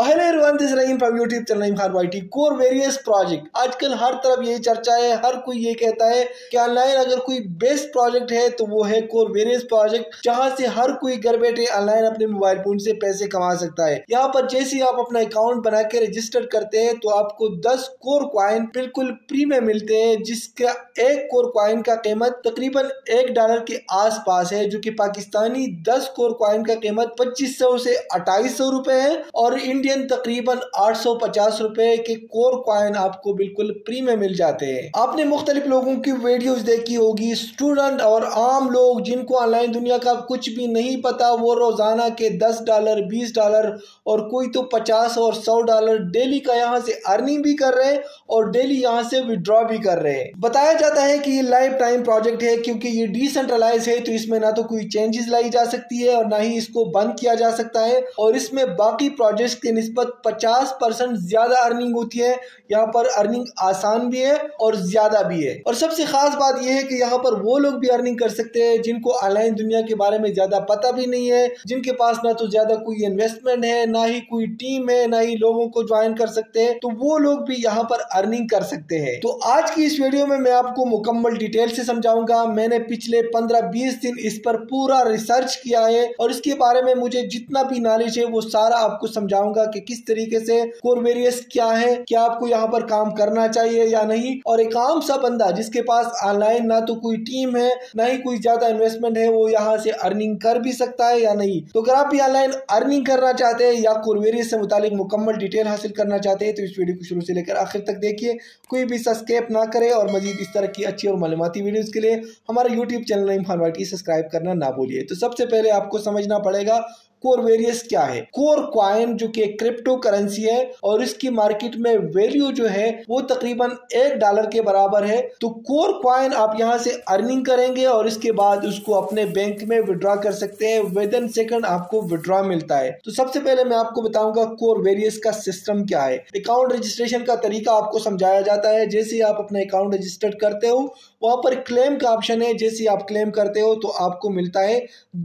और hello everyone, this Rahim from YouTube channel Rahim Khan YT। Core Verius project आजकल हर तरफ यही चर्चा है। हर कोई ये कहता है कि ऑनलाइन अगर कोई बेस्ट प्रोजेक्ट है तो वो है कोर वेरियस प्रोजेक्ट, जहां से हर कोई घर बैठे ऑनलाइन अपने मोबाइल फोन से पैसे कमा सकता है। यहाँ पर जैसे ही आप अपना अकाउंट बना के रजिस्टर करते हैं तो आपको 10 कोर कॉइन बिल्कुल फ्री में मिलते हैं, जिसका एक कोर कॉइन का कीमत तकरीबन $1 के आस पास है, जो की पाकिस्तानी 10 कोर कॉइन का कीमत 2500 से 2800 रुपए है और इंडियन तकरीबन 850 रुपए के कोर कॉइन आपको बिल्कुल फ्री में मिल जाते हैं। आपने मुख्तलिफ लोगों की वीडियोस देखी होगी, स्टूडेंट और आम लोग जिनको ऑनलाइन दुनिया का कुछ भी नहीं पता, वो रोजाना के $10 $20 और कोई तो $50 और $100 डेली का यहाँ से अर्निंग भी कर रहे हैं और डेली यहाँ से विड्रॉ भी कर रहे हैं। बताया जाता है कि ये लाइफ टाइम प्रोजेक्ट है, क्योंकि ये डिसेंट्रलाइज है तो इसमें ना तो कोई चेंजेस लाई जा सकती है और ना ही इसको बंद किया जा सकता है, और इसमें बाकी प्रोजेक्ट के निस्बत 50% ज्यादा अर्निंग होती है। यहाँ पर अर्निंग आसान भी है और ज्यादा भी है, और सबसे खास बात यह है कि यहाँ पर वो लोग भी अर्निंग कर सकते हैं जिनको ऑनलाइन दुनिया के बारे में ज्यादा पता भी नहीं है, जिनके पास ना तो ज्यादा कोई इन्वेस्टमेंट है, ना ही कोई टीम है, ना ही लोगों को ज्वाइन कर सकते हैं, तो वो लोग भी यहाँ पर अर्निंग कर सकते हैं। तो आज की इस वीडियो में मैं आपको मुकम्मल डिटेल से समझाऊंगा। मैंने पिछले 15-20 दिन इस पर पूरा रिसर्च किया है और इसके बारे में मुझे जितना भी नॉलेज है वो सारा आपको समझाऊंगा कि किस तरीके से कोर वेरियस क्या है, क्या आपको यहाँ पर काम करना चाहिए या नहीं। और एक आम सा बंदा जिसके पास ऑनलाइन ना तो कोई टीम है, ना ही कोई ज्यादा इन्वेस्टमेंट है, वो यहाँ से अर्निंग कर भी सकता है या नहीं। तो अगर आप भी ऑनलाइन अर्निंग करना चाहते हैं या कोर वेरियस से मुतालिक मुकम्मल डिटेल हासिल करना चाहते हैं तो इस वीडियो को शुरू से लेकर आखिर तक देखिए, कोई भी सब्सक्राइब ना करे, और मजीद इस तरह की अच्छी और मालूमाती वीडियोस के लिए हमारा YouTube channel Rahim Khan YT subscribe करना ना भूलिए। तो सबसे पहले आपको समझना पड़ेगा कोर वेरियस क्या है। कोर कॉइन जो कि क्रिप्टो करेंसी है और इसकी मार्केट में वैल्यू जो है वो तकरीबन $1 के बराबर है। तो कोर कॉइन आप यहां से अर्निंग करेंगे और इसके बाद उसको अपने बैंक में विड्रॉ कर सकते हैं। विदिन सेकंड आपको विड्रॉ मिलता है। तो सबसे पहले मैं आपको बताऊंगा कोर वेरियस का सिस्टम क्या है। अकाउंट रजिस्ट्रेशन का तरीका आपको समझाया जाता है। जैसे ही आप अपना अकाउंट रजिस्टर करते हो वहां पर क्लेम का ऑप्शन है, जैसे ही आप क्लेम करते हो तो आपको मिलता है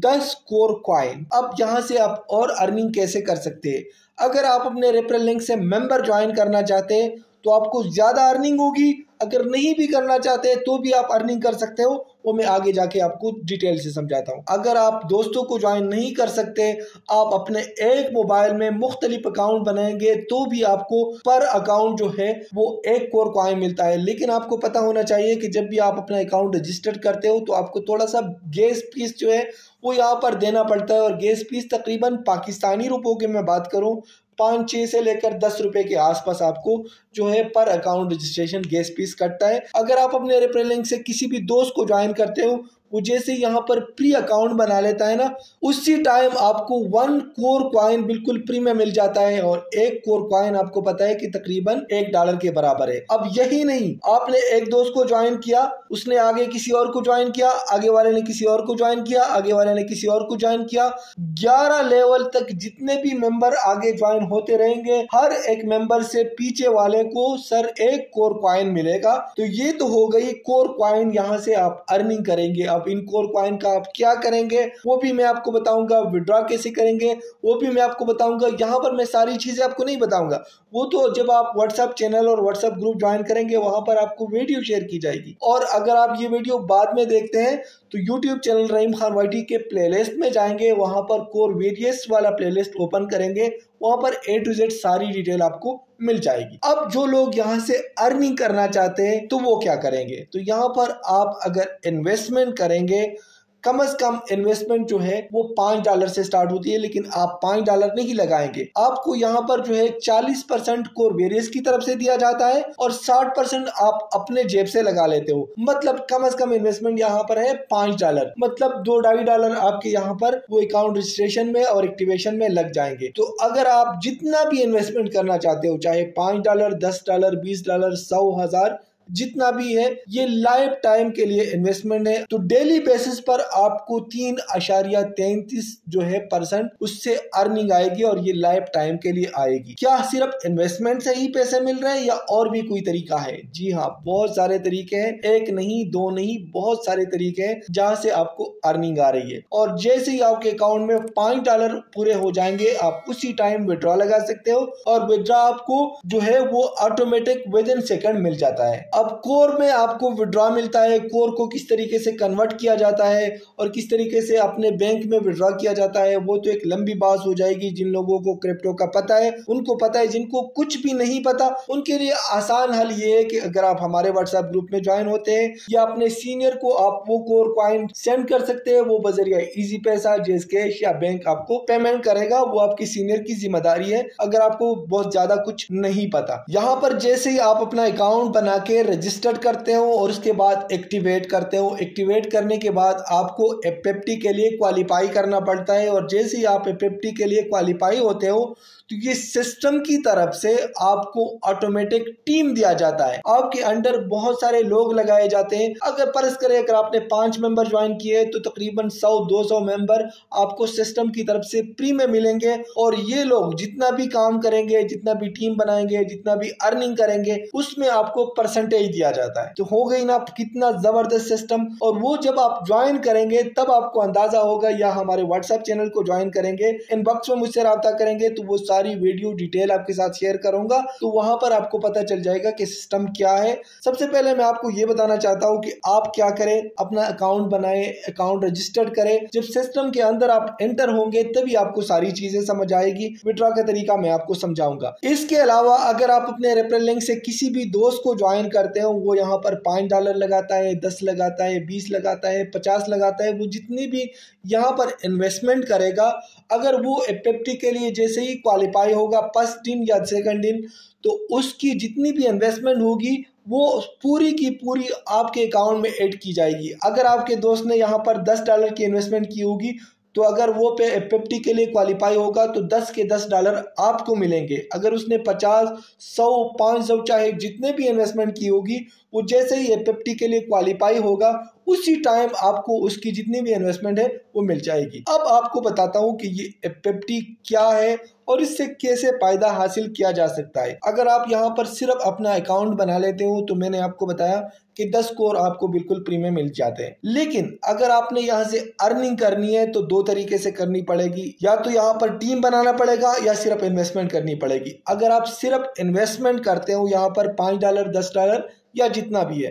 10 कोर कॉइन। अब यहाँ से आप और अर्निंग कैसे कर सकते हैं? अगर आप अपने रेफरल लिंक से मेंबर ज्वाइन करना चाहते हैं तो आपको ज्यादा अर्निंग होगी, अगर नहीं भी करना चाहते तो भी आप अर्निंग कर सकते हो, वो मैं आगे जाके आपको डिटेल से समझाता हूँ। अगर आप दोस्तों को ज्वाइन नहीं कर सकते, आप अपने एक मोबाइल में मुख्तलिफ अकाउंट बनाएंगे तो भी आपको पर अकाउंट जो है वो 1 कोर कॉइन मिलता है। लेकिन आपको पता होना चाहिए कि जब भी आप अपना अकाउंट रजिस्टर करते हो तो आपको थोड़ा सा गेस फीस जो है वो यहाँ पर देना पड़ता है, और गेस फीस तकरीबन पाकिस्तानी रुपयों की मैं बात करूँ 5-6 से लेकर 10 रुपए के आसपास आपको जो है पर अकाउंट रजिस्ट्रेशन गेस फीस कटता है। अगर आप अपने रेफरल लिंक से किसी भी दोस्त को ज्वाइन करते हो, वो जैसे यहाँ पर प्री अकाउंट बना लेता है ना, उसी टाइम आपको 1 कोर कॉइन बिल्कुल फ्री में मिल जाता है, और 1 कोर कॉइन आपको पता है कि तकरीबन $1 के बराबर है। अब यही नहीं, आपने एक दोस्त को ज्वाइन किया, उसने आगे किसी और को ज्वाइन किया, आगे वाले ने किसी और को ज्वाइन किया, आगे वाले ने किसी और को ज्वाइन किया, 11 लेवल तक जितने भी मेंबर आगे ज्वाइन होते रहेंगे, हर एक मेंबर से पीछे वाले को सर 1 कोर कॉइन मिलेगा। तो ये तो हो गई कोर कॉइन, यहाँ से आप अर्निंग करेंगे। अब इन कोर कॉइन का आप क्या करेंगे वो भी मैं आपको बताऊंगा, विड्रॉ कैसे करेंगे वो भी मैं आपको बताऊंगा। यहाँ पर मैं सारी चीजें आपको नहीं बताऊंगा, वो तो जब आप व्हाट्सएप चैनल और व्हाट्सएप ग्रुप ज्वाइन करेंगे वहां पर आपको वीडियो शेयर की जाएगी। और अगर आप ये वीडियो बाद में देखते हैं तो YouTube channel Rahim Khan YT के प्लेलिस्ट में जाएंगे, वहां पर कोर वेरियस वाला प्लेलिस्ट ओपन करेंगे, वहां पर A to Z सारी डिटेल आपको मिल जाएगी। अब जो लोग यहाँ से अर्निंग करना चाहते हैं तो वो क्या करेंगे? तो यहाँ पर आप अगर इन्वेस्टमेंट करेंगे, कम से कम इन्वेस्टमेंट जो है वो $5 से स्टार्ट होती है, लेकिन आप $5 नहीं लगाएंगे। आपको यहाँ पर जो है 40% कोर वेरियस की तरफ से दिया जाता है और 60% आप अपने जेब से लगा लेते हो। मतलब कम से कम इन्वेस्टमेंट यहाँ पर है $5, मतलब $2-2.5 आपके यहाँ पर वो अकाउंट रजिस्ट्रेशन में और एक्टिवेशन में लग जाएंगे। तो अगर आप जितना भी इन्वेस्टमेंट करना चाहते हो, चाहे $5, $10, $20, $100, जितना भी है ये लाइफ टाइम के लिए इन्वेस्टमेंट है। तो डेली बेसिस पर आपको 3.33% जो है उससे अर्निंग आएगी और ये लाइफ टाइम के लिए आएगी। क्या सिर्फ इन्वेस्टमेंट से ही पैसे मिल रहे हैं या और भी कोई तरीका है? जी हाँ, बहुत सारे तरीके हैं, एक नहीं दो नहीं, बहुत सारे तरीके हैं जहाँ से आपको अर्निंग आ रही है। और जैसे ही आपके अकाउंट में $5 पूरे हो जाएंगे आप उसी टाइम विड्रॉ लगा सकते हो और विड्रॉ आपको जो है वो ऑटोमेटिक विद इन सेकंड मिल जाता है। अब कोर में आपको विड्रॉ मिलता है, कोर को किस तरीके से कन्वर्ट किया जाता है और किस तरीके से अपने बैंक में विड्रॉ किया जाता है वो तो एक लंबी बात हो जाएगी। जिन लोगों को क्रिप्टो का पता है उनको पता है, जिनको कुछ भी नहीं पता उनके लिए आसान हल ये है कि अगर आप हमारे व्हाट्सएप ग्रुप में ज्वाइन होते हैं या अपने सीनियर को आप वो कोर कॉइन सेंड कर सकते हैं, वो बजरिया इजी पैसा, जेस कैश या बैंक आपको पेमेंट करेगा, वो आपकी सीनियर की जिम्मेदारी है अगर आपको बहुत ज्यादा कुछ नहीं पता। यहाँ पर जैसे ही आप अपना अकाउंट बना के रजिस्टर्ड करते हो और उसके बाद एक्टिवेट करते हो, एक्टिवेट करने के बाद आपको एफएफटी के लिए क्वालिफाई करना पड़ता है और जैसे ही आप एफएफटी के लिए क्वालिफाई होते हो तो ये सिस्टम की तरफ से आपको ऑटोमेटिक टीम दिया जाता है। आपके अंडर बहुत सारे लोग लगाए जाते हैं। अगर फर्ज करें अगर आपने 5 मेंबर ज्वाइन किए तो तकरीबन 100-200 मेंबर आपको सिस्टम की तरफ से फ्री में मिलेंगे और ये लोग जितना भी काम करेंगे, जितना भी टीम बनाएंगे, जितना भी अर्निंग करेंगे उसमें आपको परसेंटेज दिया जाता है। तो हो गई ना कितना जबरदस्त सिस्टम। और वो जब आप ज्वाइन करेंगे तब आपको अंदाजा होगा या हमारे व्हाट्सएप चैनल को ज्वाइन करेंगे, इनबॉक्स में मुझसे रब्ता करेंगे तो वो सारी वीडियो डिटेल आपके साथ शेयर करूंगा, तो वहां पर आपको पता चल जाएगा कि सिस्टम क्या है। सबसे पहले मैं आपको ये बताना चाहता हूं कि आप क्या करें, अपना अकाउंट बनाएं, अकाउंट रजिस्टर्ड करें। जब सिस्टम के अंदर आप एंटर होंगे तभी आपको सारी चीजें समझ आएगी। विड्रॉ का तरीका मैं आपको समझाऊंगा। इसके अलावा अगर आप अपने रेफरल लिंक से किसी भी दोस्त को ज्वाइन करते हो वो यहाँ पर $5 लगाता है, 10 लगाता है, 20 लगाता है, 50 लगाता है। वो जितनी भी यहाँ पर इन्वेस्टमेंट करेगा अगर वो एफएफटी के लिए जैसे ही क्वालिफाई होगा फर्स्ट दिन या सेकंड दिन तो उसकी जितनी भी इन्वेस्टमेंट होगी वो पूरी की पूरी आपके अकाउंट में ऐड की जाएगी। अगर आपके दोस्त ने यहाँ पर $10 की इन्वेस्टमेंट की होगी तो अगर वो पे एफएफटी के लिए क्वालिफाई होगा तो 10 के $10 आपको मिलेंगे। अगर उसने 50, 100, 500 चाहे जितने भी इन्वेस्टमेंट की होगी वो जैसे ही एफएफटी के लिए क्वालिफाई होगा उसी टाइम आपको उसकी जितनी भी इन्वेस्टमेंट है वो मिल जाएगी। अब आपको बताता हूँ कि ये एफएफटी क्या है और इससे कैसे फायदा हासिल किया जा सकता है। अगर आप यहाँ पर सिर्फ अपना अकाउंट बना लेते हो तो मैंने आपको बताया कि 10 कोर आपको बिल्कुल फ्री में मिल जाते हैं। लेकिन अगर आपने यहाँ से अर्निंग करनी है तो दो तरीके से करनी पड़ेगी, या तो यहाँ पर टीम बनाना पड़ेगा या सिर्फ इन्वेस्टमेंट करनी पड़ेगी। अगर आप सिर्फ इन्वेस्टमेंट करते हो यहाँ पर $5, $10 या जितना भी है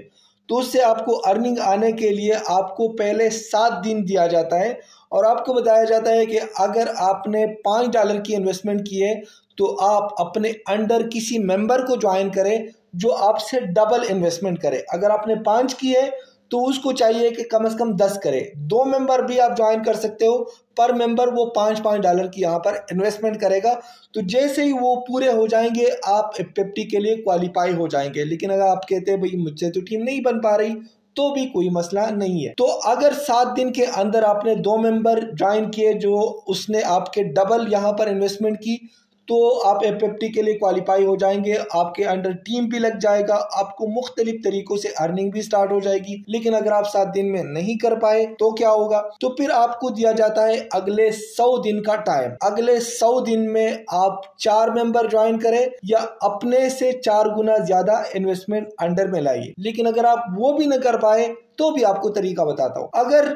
तो उससे आपको अर्निंग आने के लिए आपको पहले 7 दिन दिया जाता है और आपको बताया जाता है कि अगर आपने $5 की इन्वेस्टमेंट की है तो आप अपने अंडर किसी मेंबर को ज्वाइन करें जो आपसे डबल इन्वेस्टमेंट करे। अगर आपने 5 की है तो उसको चाहिए कि कम से कम 10 करे। 2 मेंबर भी आप ज्वाइन कर सकते हो, पर मेंबर वो $5 की यहाँ पर इन्वेस्टमेंट करेगा। तो जैसे ही वो पूरे हो जाएंगे आप एफएफटी के लिए क्वालिफाई हो जाएंगे। लेकिन अगर आप कहते हैं भाई मुझसे तो टीम नहीं बन पा रही तो भी कोई मसला नहीं है। तो अगर 7 दिन के अंदर आपने 2 मेंबर ज्वाइन किए जो उसने आपके डबल यहाँ पर इन्वेस्टमेंट की तो आप एफएफटी के लिए क्वालिफाई हो जाएंगे। आपके अंडर टीम भी लग जाएगा, आपको मुख्तलिफ तरीकों से अर्निंग भी स्टार्ट हो जाएगी। लेकिन अगर आप 7 दिन में नहीं कर पाए तो क्या होगा? तो फिर आपको दिया जाता है अगले 100 दिन का टाइम। अगले 100 दिन में आप 4 मेंबर ज्वाइन करें या अपने से 4 गुना ज्यादा इन्वेस्टमेंट अंडर में लाइए। लेकिन अगर आप वो भी न कर पाए तो भी आपको तरीका बताता हूँ। अगर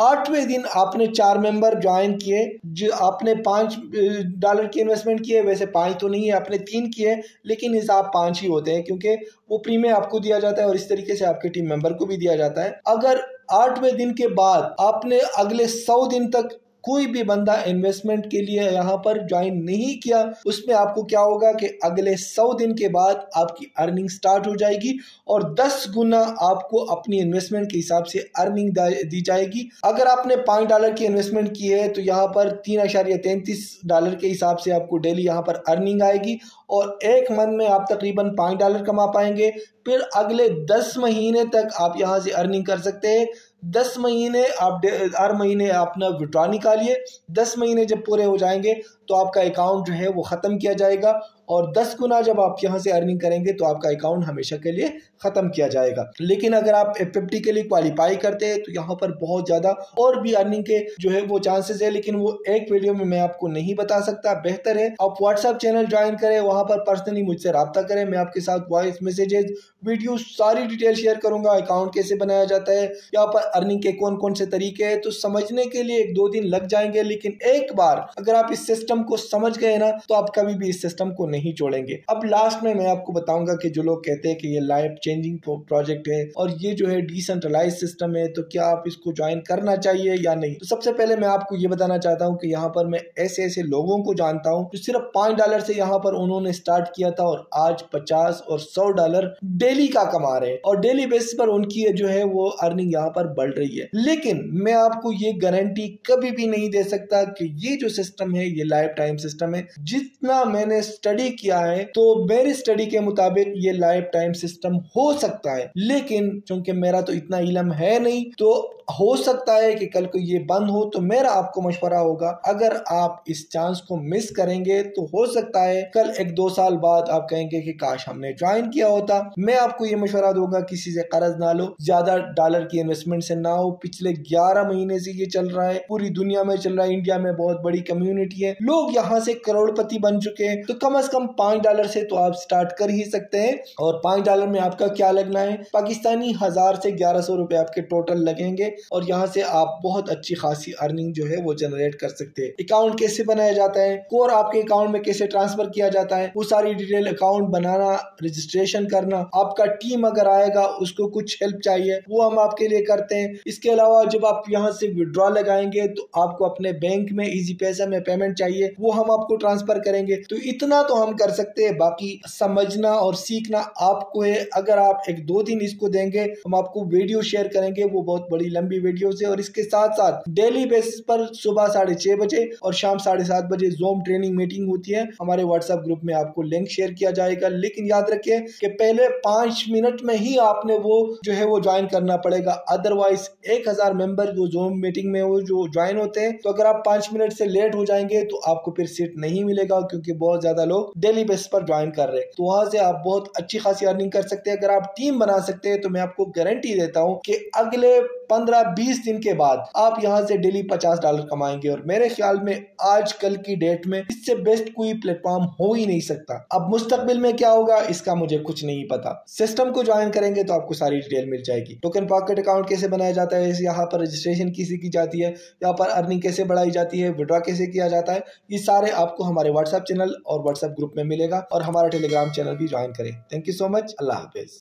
8वें दिन आपने 4 मेंबर ज्वाइन किए जो आपने $5 की इन्वेस्टमेंट किए, वैसे 5 तो नहीं है आपने 3 किए लेकिन हिसाब 5 ही होते हैं क्योंकि वो फ्री में आपको दिया जाता है और इस तरीके से आपके टीम मेंबर को भी दिया जाता है। अगर 8वें दिन के बाद आपने अगले 100 दिन तक कोई भी बंदा इन्वेस्टमेंट के लिए यहाँ पर ज्वाइन नहीं किया उसमें आपको क्या होगा कि अगले 100 दिन के बाद आपकी अर्निंग स्टार्ट हो जाएगी और 10 गुना आपको अपनी इन्वेस्टमेंट के हिसाब से अर्निंग दी जाएगी। अगर आपने $5 की इन्वेस्टमेंट की है तो यहाँ पर $3.33 के हिसाब से आपको डेली यहाँ पर अर्निंग आएगी और एक मंथ में आप तकरीबन $5 कमा पाएंगे। फिर अगले 10 महीने तक आप यहाँ से अर्निंग कर सकते हैं 10 महीने आप हर महीने अपना विड्रॉ निकालिए। 10 महीने जब पूरे हो जाएंगे तो आपका अकाउंट जो है वो ख़त्म किया जाएगा, और 10 गुना जब आप यहाँ से अर्निंग करेंगे तो आपका अकाउंट हमेशा के लिए ख़त्म किया जाएगा। लेकिन अगर आप F50 के लिए क्वालिफाई करते हैं तो यहाँ पर बहुत ज़्यादा और भी अर्निंग के जो है वो चांसेस है, लेकिन वो एक वीडियो में मैं आपको नहीं बता सकता। बेहतर है आप व्हाट्सएप चैनल ज्वाइन करें, वहाँ पर पर्सनली मुझसे रब्ता करें, मैं आपके साथ वॉइस मैसेजेज वीडियो सारी डिटेल शेयर करूँगा। अकाउंट कैसे बनाया जाता है, यहाँ पर अर्निंग के कौन कौन से तरीके हैं, तो समझने के लिए 1-2 दिन लग जाएंगे, लेकिन एक बार अगर आप इस सिस्टम को समझ गए ना तो आप कभी भी इस सिस्टम को नहीं छोड़ेंगे। अब लास्ट में मैं आपको बताऊंगा कि जो लोग कहते हैं कि ये लाइफ चेंजिंग प्रोजेक्ट है और ये जो है डिसेंट्रलाइज सिस्टम है, तो क्या आप इसको ज्वाइन करना चाहिए या नहीं। तो सबसे पहले मैं आपको ये बताना चाहता हूँ कि यहाँ पर मैं ऐसे ऐसे लोगों को जानता हूँ जो सिर्फ $5 से यहाँ पर उन्होंने स्टार्ट किया था और आज 50 और 100 डॉलर डेली का कमा रहे हैं, और डेली बेसिस पर उनकी जो है वो अर्निंग यहाँ पर बढ़ रही है। लेकिन मैं आपको ये गारंटी कभी भी नहीं दे सकता कि ये जो सिस्टम है ये लाइफ टाइम सिस्टम है। जितना मैंने स्टडी किया है तो मेरी स्टडी के मुताबिक ये लाइफ टाइम सिस्टम हो सकता है, लेकिन चूंकि मेरा तो इतना इलम है नहीं, तो हो सकता है कि कल को ये बंद हो। तो मेरा आपको मशवरा होगा, अगर आप इस चांस को मिस करेंगे तो हो सकता है कल 1-2 साल बाद आप कहेंगे कि काश हमने ज्वाइन किया होता। मैं आपको ये मशवरा दूंगा, किसी से कर्ज ना लो, ज्यादा डॉलर की इन्वेस्टमेंट से ना हो। पिछले 11 महीने से ये चल रहा है, पूरी दुनिया में चल रहा है, इंडिया में बहुत बड़ी कम्युनिटी है, लोग यहाँ से करोड़पति बन चुके हैं। तो कम से कम $5 से तो आप स्टार्ट कर ही सकते हैं, और $5 में आपका क्या लगना है, पाकिस्तानी 1000 से 1100 रुपए आपके टोटल लगेंगे, और यहाँ से आप बहुत अच्छी खासी अर्निंग जो है वो जनरेट कर सकते हैं। अकाउंट कैसे बनाया जाता है, कोर आपके अकाउंट में कैसे ट्रांसफर किया जाता है, वो सारी डिटेल, अकाउंट बनाना, रजिस्ट्रेशन करना, आपका टीम अगर आएगा उसको कुछ हेल्प चाहिए वो हम आपके लिए करते हैं। इसके अलावा जब आप यहाँ से विड्रॉ लगाएंगे तो आपको अपने बैंक में इजी पैसा में पेमेंट चाहिए, वो हम आपको ट्रांसफर करेंगे। तो इतना तो हम कर सकते हैं, बाकी समझना और सीखना आपको है। अगर आप 1-2 दिन इसको देंगे, हम आपको वीडियो शेयर करेंगे, वो बहुत बड़ी लंबी वीडियो है, और इसके साथ साथ डेली बेसिस पर सुबह 6:30 बजे और शाम 7:30 बजे ज़ूम ट्रेनिंग मीटिंग होती है। हमारे व्हाट्सएप ग्रुप में आपको लिंक शेयर किया जाएगा, लेकिन याद रखिए कि पहले 5 मिनट में ही आपने वो जो है वो ज्वाइन करना पड़ेगा, अदरवाइज 1000 मेंबर वो ज़ूम मीटिंग में वो जो ज्वाइन होते हैं, तो अगर आप 5 मिनट से लेट हो जाएंगे तो आपको फिर सीट नहीं मिलेगा, क्योंकि बहुत ज्यादा लोग डेली बेसिस पर ज्वाइन कर रहे हैं। तो वहां से आप बहुत अच्छी खासी अर्निंग कर सकते हैं। अगर आप टीम बना सकते हैं तो मैं आपको गारंटी देता हूं कि अगले 15-20 दिन के बाद आप यहां से डेली $50 कमाएंगे, और मेरे ख्याल में आज कल की डेट में इससे बेस्ट कोई प्लेटफॉर्म हो ही नहीं सकता। अब मुस्तकबिल में क्या होगा इसका मुझे कुछ नहीं पता। सिस्टम को ज्वाइन करेंगे तो आपको सारी डिटेल मिल जाएगी। टोकन पॉकेट अकाउंट कैसे बनाया जाता है, यहाँ पर रजिस्ट्रेशन किसी की जाती है, यहाँ पर अर्निंग कैसे बढ़ाई जाती है, विड्रॉ कैसे किया जाता है, ये सारे आपको हमारे व्हाट्सएप चैनल और व्हाट्सएप ग्रुप में मिलेगा, और हमारा टेलीग्राम चैनल भी ज्वाइन करें। थैंक यू सो मच, अल्लाह हाफिज।